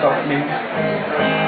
document.